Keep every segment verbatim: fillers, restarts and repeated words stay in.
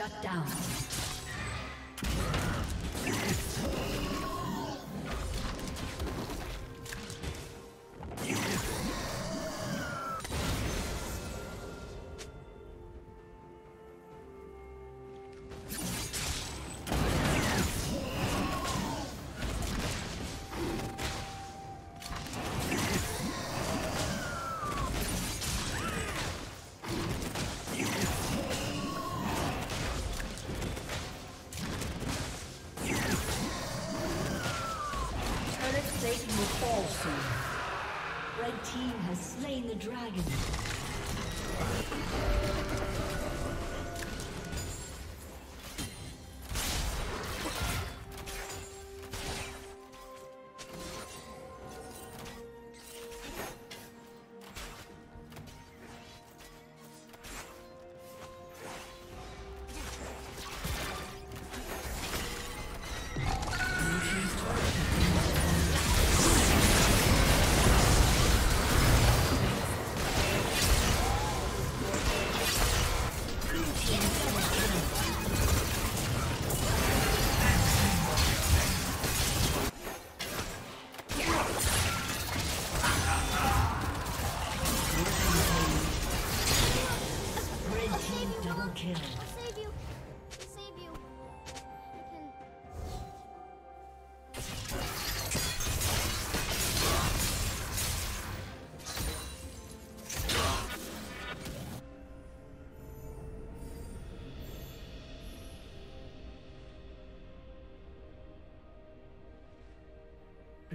Shut down. Red team has slain the dragon.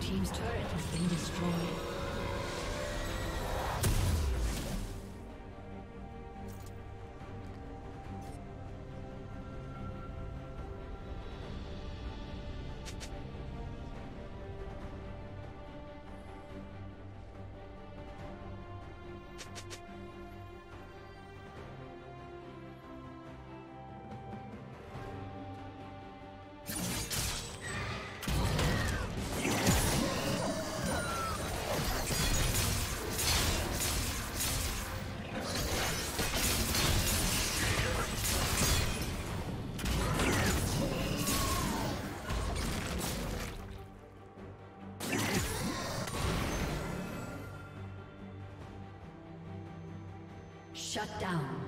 Team's turret has been destroyed. Shut down.